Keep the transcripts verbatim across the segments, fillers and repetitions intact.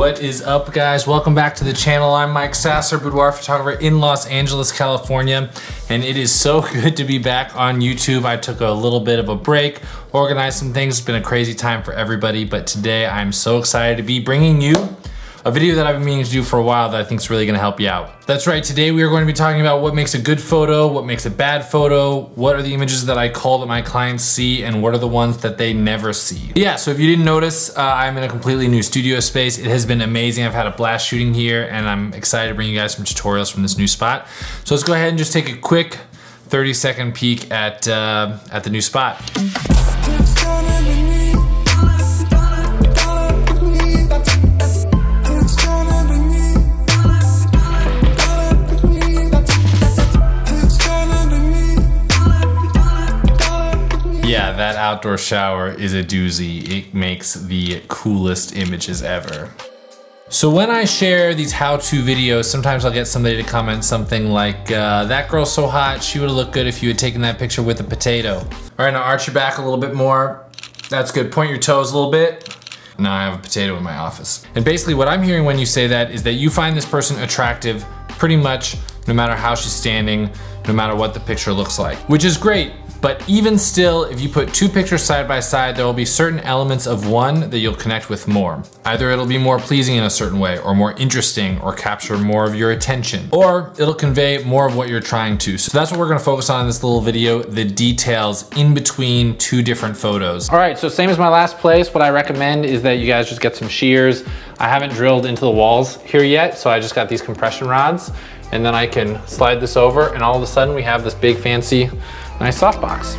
What is up, guys? Welcome back to the channel. I'm Mike Sasser, boudoir photographer in Los Angeles, California, and it is so good to be back on YouTube. I took a little bit of a break, organized some things. It's been a crazy time for everybody, but today I'm so excited to be bringing you a video that I've been meaning to do for a while that I think is really gonna help you out. That's right, today we are going to be talking about what makes a good photo, what makes a bad photo, what are the images that I call that my clients see, and what are the ones that they never see. Yeah, so if you didn't notice, uh, I'm in a completely new studio space. It has been amazing. I've had a blast shooting here, and I'm excited to bring you guys some tutorials from this new spot. So let's go ahead and just take a quick thirty second peek at, uh, at the new spot. Yeah, that outdoor shower is a doozy. It makes the coolest images ever. So when I share these how-to videos, sometimes I'll get somebody to comment something like, uh, that girl's so hot, she would've looked good if you had taken that picture with a potato. All right, now arch your back a little bit more. That's good, point your toes a little bit. Now I have a potato in my office. And basically what I'm hearing when you say that is that you find this person attractive pretty much no matter how she's standing, no matter what the picture looks like, which is great. But even still, if you put two pictures side by side, there will be certain elements of one that you'll connect with more. Either it'll be more pleasing in a certain way, or more interesting, or capture more of your attention, or it'll convey more of what you're trying to. So that's what we're gonna focus on in this little video, the details in between two different photos. All right, so same as my last place, what I recommend is that you guys just get some shears. I haven't drilled into the walls here yet, so I just got these compression rods, and then I can slide this over, and all of a sudden we have this big fancy nice softbox.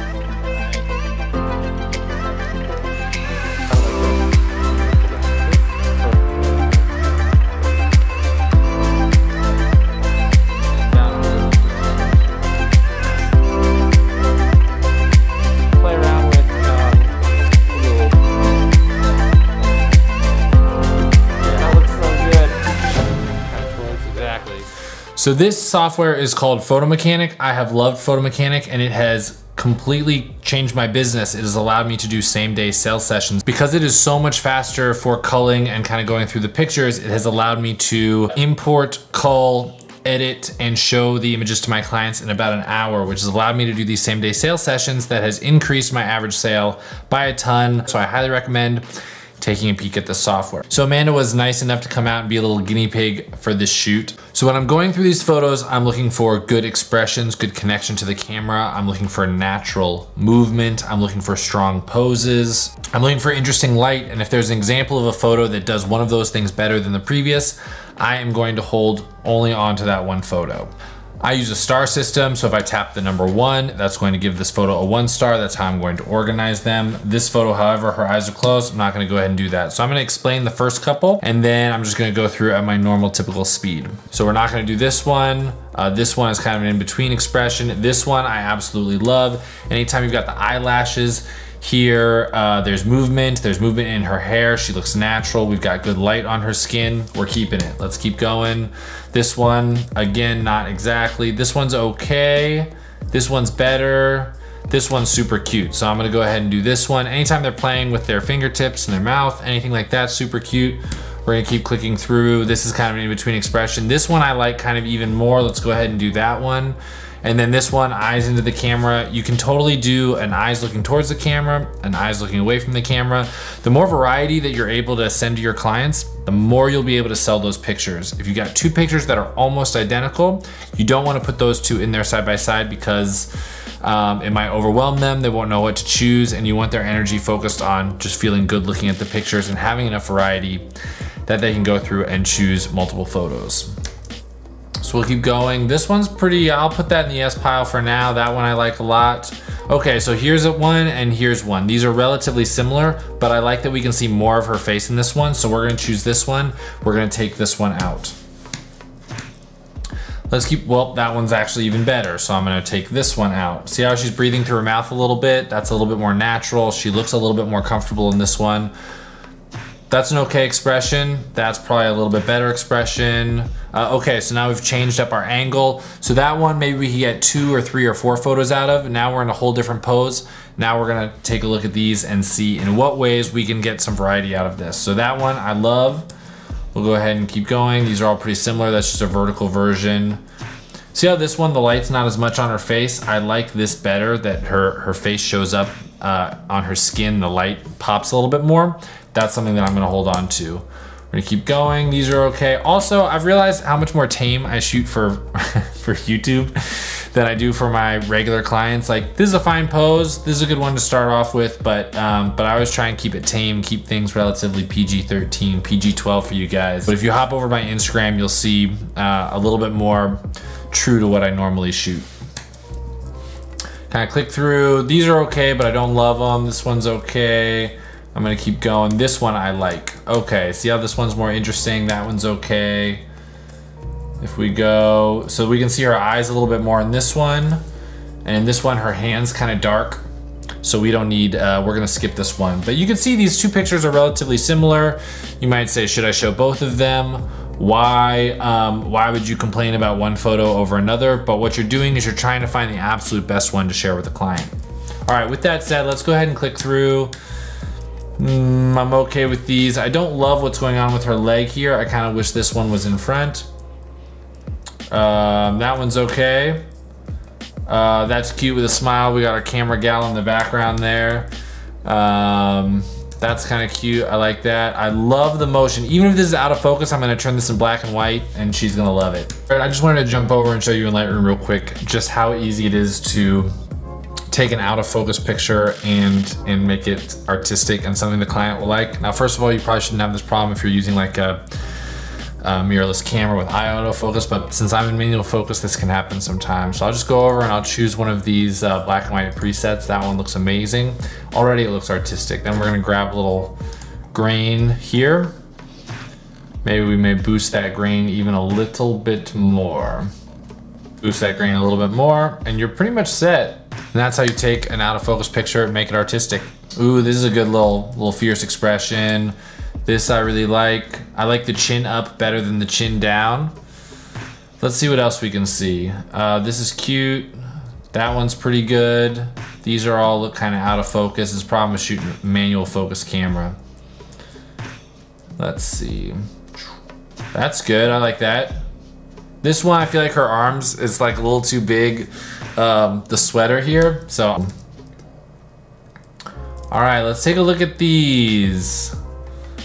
So this software is called Photo Mechanic. I have loved Photo Mechanic, and it has completely changed my business. It has allowed me to do same day sales sessions. Because it is so much faster for culling and kind of going through the pictures, it has allowed me to import, cull, edit, and show the images to my clients in about an hour, which has allowed me to do these same day sales sessions that has increased my average sale by a ton. So I highly recommend taking a peek at the software. So Amanda was nice enough to come out and be a little guinea pig for this shoot. So when I'm going through these photos, I'm looking for good expressions, good connection to the camera. I'm looking for natural movement. I'm looking for strong poses. I'm looking for interesting light. And if there's an example of a photo that does one of those things better than the previous, I am going to hold only onto that one photo. I use a star system, so if I tap the number one, that's going to give this photo a one star. That's how I'm going to organize them. This photo, however, her eyes are closed. I'm not gonna go ahead and do that. So I'm gonna explain the first couple, and then I'm just gonna go through at my normal, typical speed. So we're not gonna do this one. Uh, this one is kind of an in-between expression. This one I absolutely love. Anytime you've got the eyelashes here, uh, there's movement, there's movement in her hair. She looks natural. We've got good light on her skin. We're keeping it. Let's keep going. This one, again, not exactly. This one's okay. This one's better. This one's super cute. So I'm gonna go ahead and do this one. Anytime they're playing with their fingertips and their mouth, anything like that, super cute. We're gonna keep clicking through. This is kind of an in-between expression. This one I like kind of even more. Let's go ahead and do that one. And then this one, eyes into the camera. You can totally do an eyes looking towards the camera, an eyes looking away from the camera. The more variety that you're able to send to your clients, the more you'll be able to sell those pictures. If you got two pictures that are almost identical, you don't wanna put those two in there side by side because um, it might overwhelm them, they won't know what to choose, and you want their energy focused on just feeling good looking at the pictures and having enough variety that they can go through and choose multiple photos. So we'll keep going. This one's pretty, I'll put that in the S pile for now. That one I like a lot. Okay, so here's one and here's one. These are relatively similar, but I like that we can see more of her face in this one. So we're gonna choose this one. We're gonna take this one out. Let's keep, well, that one's actually even better. So I'm gonna take this one out. See how she's breathing through her mouth a little bit? That's a little bit more natural. She looks a little bit more comfortable in this one. That's an okay expression. That's probably a little bit better expression. Uh, okay, so now we've changed up our angle. So that one, maybe we can get two or three or four photos out of. Now we're in a whole different pose. Now we're gonna take a look at these and see in what ways we can get some variety out of this. So that one I love. We'll go ahead and keep going. These are all pretty similar. That's just a vertical version. See how this one, the light's not as much on her face. I like this better, that her, her face shows up uh, on her skin. The light pops a little bit more. That's something that I'm gonna hold on to. We're gonna keep going. These are okay. Also, I've realized how much more tame I shoot for, for YouTube than I do for my regular clients. Like, this is a fine pose. This is a good one to start off with, but um, but I always try and keep it tame, keep things relatively P G thirteen, P G twelve for you guys. But if you hop over my Instagram, you'll see uh, a little bit more true to what I normally shoot. Kind of click through. These are okay, but I don't love them. This one's okay. I'm gonna keep going. This one I like. Okay, see how this one's more interesting? That one's okay. If we go, so we can see her eyes a little bit more in this one. And in this one, her hand's kind of dark. So we don't need, uh, we're gonna skip this one. But you can see these two pictures are relatively similar. You might say, should I show both of them? Why, um, why would you complain about one photo over another? But what you're doing is you're trying to find the absolute best one to share with the client. All right, with that said, let's go ahead and click through. Mm, I'm okay with these. I don't love what's going on with her leg here. I kind of wish this one was in front. Um, that one's okay. Uh, that's cute with a smile. We got our camera gal in the background there. Um, that's kind of cute. I like that. I love the motion. Even if this is out of focus, I'm gonna turn this in black and white and she's gonna love it. All right, I just wanted to jump over and show you in Lightroom real quick just how easy it is to take an out of focus picture and and make it artistic and something the client will like. Now, first of all, you probably shouldn't have this problem if you're using like a Uh, mirrorless camera with eye autofocus, but since I'm in manual focus, this can happen sometimes. So I'll just go over and I'll choose one of these uh, black and white presets. That one looks amazing. Already it looks artistic. Then we're gonna grab a little grain here. Maybe we may boost that grain even a little bit more. Boost that grain a little bit more and you're pretty much set. And that's how you take an out of focus picture and make it artistic. Ooh, this is a good little, little fierce expression. This I really like. I like the chin up better than the chin down. Let's see what else we can see. Uh, this is cute. That one's pretty good. These are all look kind of out of focus. This problem with shooting manual focus camera. Let's see. That's good. I like that. This one, I feel like her arms is like a little too big. Um, the sweater here. So, all right, let's take a look at these.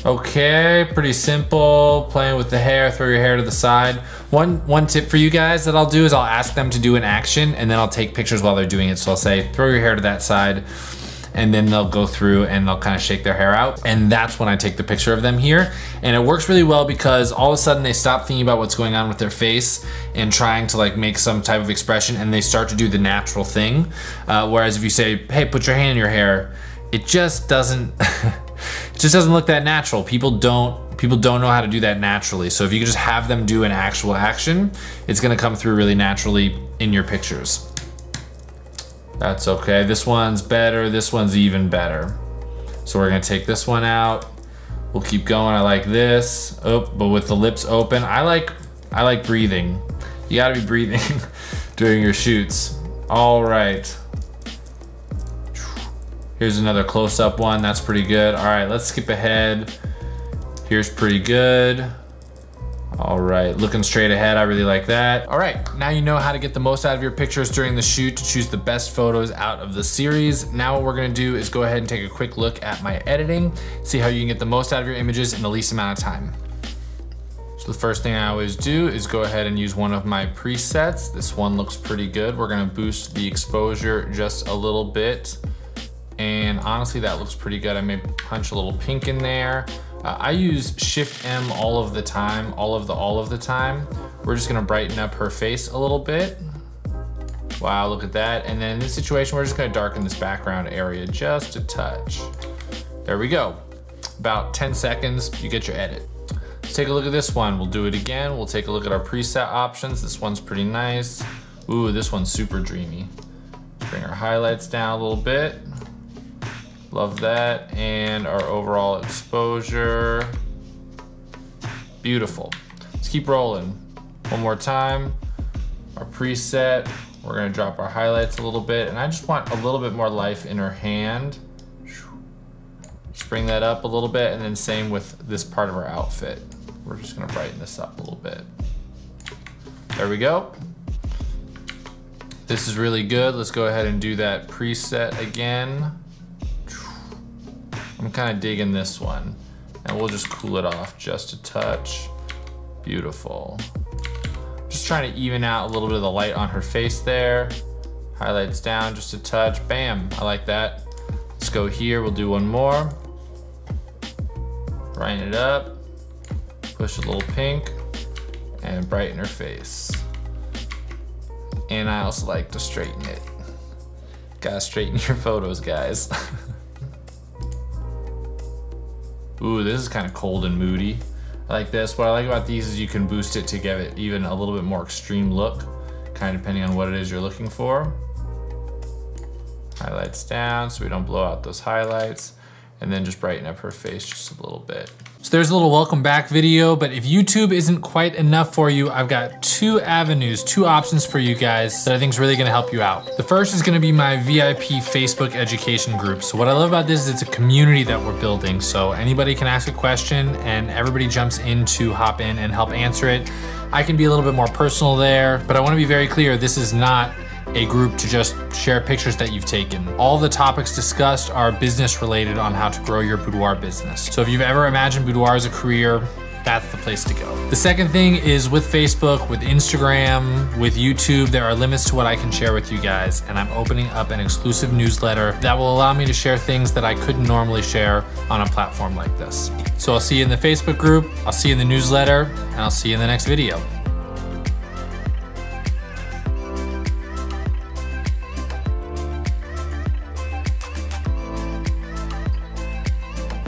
Okay, pretty simple, playing with the hair, throw your hair to the side. One one tip for you guys that I'll do is I'll ask them to do an action and then I'll take pictures while they're doing it. So I'll say, throw your hair to that side, and then they'll go through and they'll kind of shake their hair out. And that's when I take the picture of them here. And it works really well because all of a sudden they stop thinking about what's going on with their face and trying to like make some type of expression, and they start to do the natural thing. Uh, whereas if you say, hey, put your hand in your hair, it just doesn't, it just doesn't look that natural. People don't, people don't know how to do that naturally. So if you can just have them do an actual action, it's gonna come through really naturally in your pictures. That's okay. This one's better. This one's even better. So we're gonna take this one out. We'll keep going. I like this. Oh, but with the lips open, I like, I like breathing. You gotta be breathing during your shoots. All right. Here's another close-up one. That's pretty good. All right, let's skip ahead. Here's pretty good. All right, looking straight ahead. I really like that. All right, now you know how to get the most out of your pictures during the shoot to choose the best photos out of the series. Now what we're gonna do is go ahead and take a quick look at my editing, see how you can get the most out of your images in the least amount of time. So the first thing I always do is go ahead and use one of my presets. This one looks pretty good. We're gonna boost the exposure just a little bit. And honestly, that looks pretty good. I may punch a little pink in there. Uh, I use Shift-M all of the time, all of the, all of the time. We're just gonna brighten up her face a little bit. Wow, look at that. And then in this situation, we're just gonna darken this background area just a touch. There we go. About ten seconds, you get your edit. Let's take a look at this one. We'll do it again. We'll take a look at our preset options. This one's pretty nice. Ooh, this one's super dreamy. Bring our highlights down a little bit. Love that, and our overall exposure. Beautiful. Let's keep rolling. One more time, our preset. We're gonna drop our highlights a little bit, and I just want a little bit more life in her hand. Just bring that up a little bit, and then same with this part of her outfit. We're just gonna brighten this up a little bit. There we go. This is really good. Let's go ahead and do that preset again. I'm kind of digging this one. And we'll just cool it off just a touch. Beautiful. Just trying to even out a little bit of the light on her face there. Highlights down just a touch. Bam, I like that. Let's go here, we'll do one more. Brighten it up, push a little pink, and brighten her face. And I also like to straighten it. Gotta straighten your photos, guys. Ooh, this is kind of cold and moody. I like this. What I like about these is you can boost it to give it even a little bit more extreme look, kind of depending on what it is you're looking for. Highlights down so we don't blow out those highlights, and then just brighten up her face just a little bit. So there's a little welcome back video, but if YouTube isn't quite enough for you, I've got two avenues, two options for you guys that I think is really gonna help you out. The first is gonna be my V I P Facebook education group. So what I love about this is it's a community that we're building. So anybody can ask a question and everybody jumps in to hop in and help answer it. I can be a little bit more personal there, but I wanna be very clear, this is not a group to just share pictures that you've taken. All the topics discussed are business related on how to grow your boudoir business. So if you've ever imagined boudoir as a career, that's the place to go. The second thing is with Facebook, with Instagram, with YouTube, there are limits to what I can share with you guys. And I'm opening up an exclusive newsletter that will allow me to share things that I couldn't normally share on a platform like this. So I'll see you in the Facebook group, I'll see you in the newsletter, and I'll see you in the next video.